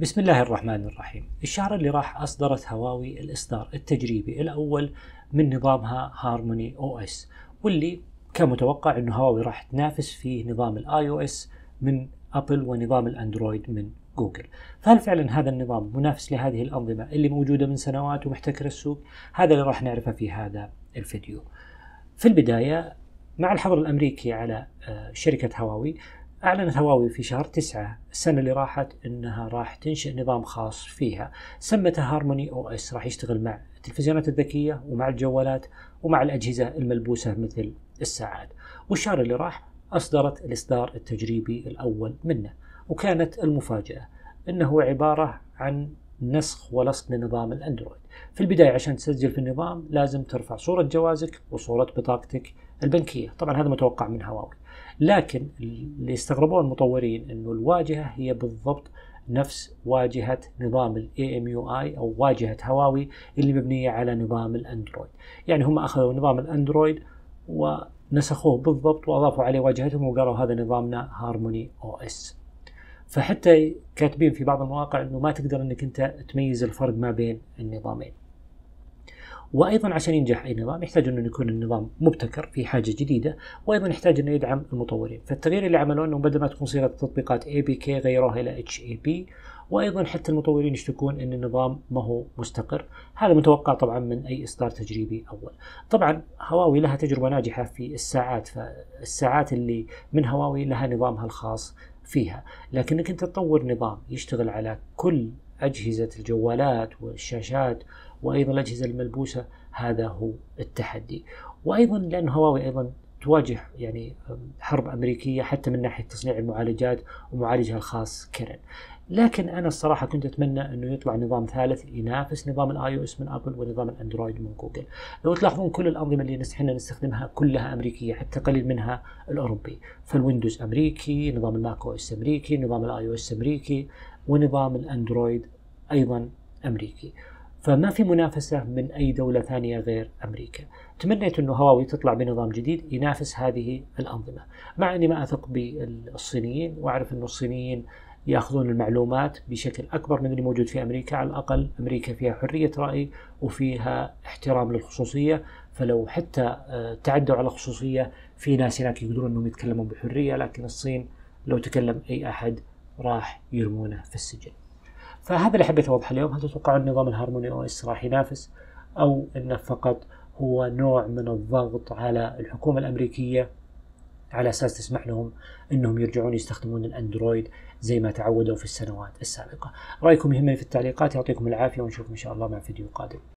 بسم الله الرحمن الرحيم. الشهر اللي راح أصدرت هواوي الإصدار التجريبي الأول من نظامها HarmonyOS، واللي كمتوقع أنه هواوي راح تنافس فيه نظام iOS من أبل ونظام الأندرويد من جوجل. فهل فعلا هذا النظام منافس لهذه الأنظمة اللي موجودة من سنوات ومحتكرة السوق؟ هذا اللي راح نعرفه في هذا الفيديو. في البداية، مع الحظر الأمريكي على شركة هواوي، أعلنت هواوي في شهر 9 السنة اللي راحت أنها راح تنشئ نظام خاص فيها، سمته HarmonyOS. راح يشتغل مع التلفزيونات الذكية ومع الجوالات ومع الأجهزة الملبوسة مثل الساعات. والشهر اللي راح أصدرت الإصدار التجريبي الأول منه، وكانت المفاجأة أنه عبارة عن نسخ ولصق لنظام الأندرويد. في البداية عشان تسجل في النظام لازم ترفع صورة جوازك وصورة بطاقتك البنكية، طبعا هذا متوقع من هواوي، لكن اللي استغربوه المطورين أنه الواجهة هي بالضبط نفس واجهة نظام ال EMUI أو واجهة هواوي اللي مبنية على نظام الأندرويد. يعني هم أخذوا نظام الأندرويد ونسخوه بالضبط وأضافوا عليه واجهتهم وقالوا هذا نظامنا HarmonyOS. فحتى كاتبين في بعض المواقع أنه ما تقدر أنك أنت تميز الفرق ما بين النظامين. وأيضا عشان ينجح أي نظام يحتاج أنه يكون النظام مبتكر في حاجة جديدة، وأيضا يحتاج أنه يدعم المطورين. فالتغيير اللي عملوه أنه بدل ما تكون صيغة التطبيقات APK غيروها إلى HAP، وأيضا حتى المطورين يشتكون أن النظام ما هو مستقر. هذا متوقع طبعا من أي إصدار تجريبي أول. طبعا هواوي لها تجربة ناجحة في الساعات، فالساعات اللي من هواوي لها نظامها الخاص فيها، لكنك أنت تطور نظام يشتغل على كل أجهزة الجوالات والشاشات وأيضا الأجهزة الملبوسة، هذا هو التحدي. وأيضا لأن هواوي أيضا تواجه يعني حرب أمريكية حتى من ناحية تصنيع المعالجات ومعالجها الخاص كيرن. لكن أنا الصراحة كنت أتمنى أنه يطلع نظام ثالث ينافس نظام iOS من أبل ونظام الأندرويد من جوجل. لو تلاحظون كل الأنظمة اللي احنا نستخدمها كلها أمريكية، حتى قليل منها الأوروبي. فالويندوز أمريكي، نظام الماك OS أمريكي، نظام iOS أمريكي، ونظام الأندرويد أيضا أمريكي. فما في منافسة من أي دولة ثانية غير أمريكا. تمنيت أنه هواوي تطلع بنظام جديد ينافس هذه الأنظمة، مع أني ما أثق بالصينيين، وأعرف أن الصينيين يأخذون المعلومات بشكل أكبر من اللي موجود في أمريكا. على الأقل أمريكا فيها حرية رأي وفيها احترام للخصوصية، فلو حتى تعدوا على الخصوصية في ناس هناك يقدرون أنهم يتكلمون بحرية، لكن الصين لو تكلم أي أحد راح يرمونه في السجن. فهذا اللي حبيت أوضحه اليوم. هل تتوقعون نظام HarmonyOS راح ينافس، أو أنه فقط هو نوع من الضغط على الحكومة الأمريكية على أساس تسمح لهم أنهم يرجعون يستخدمون الأندرويد زي ما تعودوا في السنوات السابقة؟ رأيكم يهمني في التعليقات. يعطيكم العافية، ونشوفكم إن شاء الله مع فيديو قادم.